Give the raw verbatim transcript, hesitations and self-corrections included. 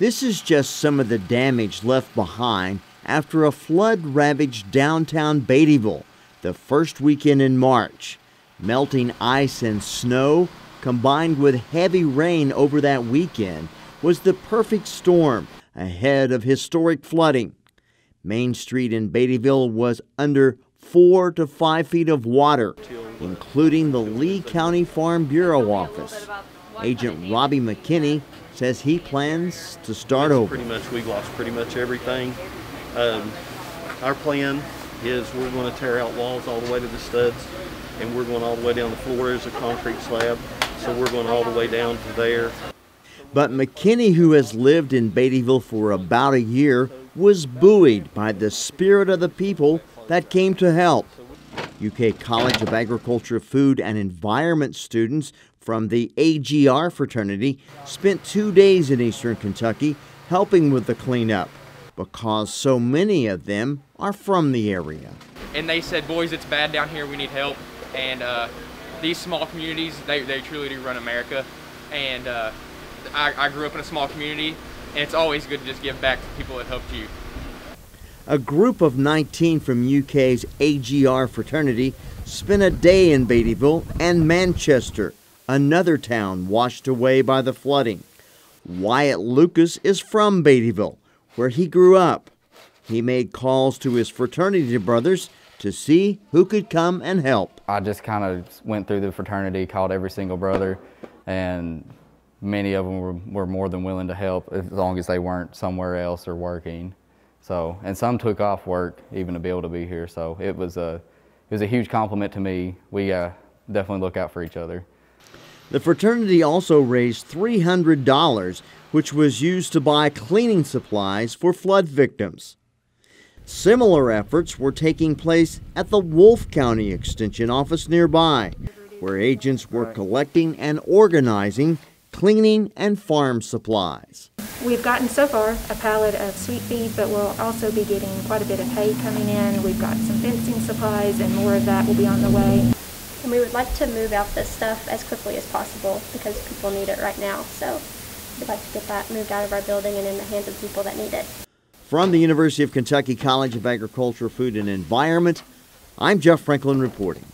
This is just some of the damage left behind after a flood ravaged downtown Beattyville the first weekend in March. Melting ice and snow, combined with heavy rain over that weekend, was the perfect storm ahead of historic flooding. Main Street in Beattyville was under four to five feet of water, including the Lee County Farm Bureau office. Agent Robbie McKinney says he plans to start over. Pretty much, we've lost pretty much everything. Um, our plan is we're going to tear out walls all the way to the studs, and we're going all the way down. The floor is a concrete slab, so we're going all the way down to there. But McKinney, who has lived in Beattyville for about a year, was buoyed by the spirit of the people that came to help. U K College of Agriculture Food and Environment students from the A G R fraternity spent two days in Eastern Kentucky helping with the cleanup, because so many of them are from the area. And they said, boys, it's bad down here, we need help. And uh, these small communities, they, they truly do run America. And uh, I, I grew up in a small community, and it's always good to just give back to people that helped you. A group of nineteen from U K's A G R fraternity spent a day in Beattyville and Manchester, another town washed away by the flooding. Wyatt Lucas is from Beattyville, where he grew up. He made calls to his fraternity brothers to see who could come and help. I just kind of went through the fraternity, called every single brother, and many of them were, were more than willing to help, as long as they weren't somewhere else or working. So, and some took off work even to be able to be here. So it was a, it was a huge compliment to me. We uh, definitely look out for each other. The fraternity also raised three hundred dollars, which was used to buy cleaning supplies for flood victims. Similar efforts were taking place at the Wolf County Extension Office nearby, where agents were collecting and organizing cleaning and farm supplies. We've gotten so far a pallet of sweet feed, but we'll also be getting quite a bit of hay coming in. We've got some fencing supplies, and more of that will be on the way. And we would like to move out this stuff as quickly as possible because people need it right now. So we'd like to get that moved out of our building and in the hands of people that need it. From the University of Kentucky College of Agriculture, Food and Environment, I'm Jeff Franklin reporting.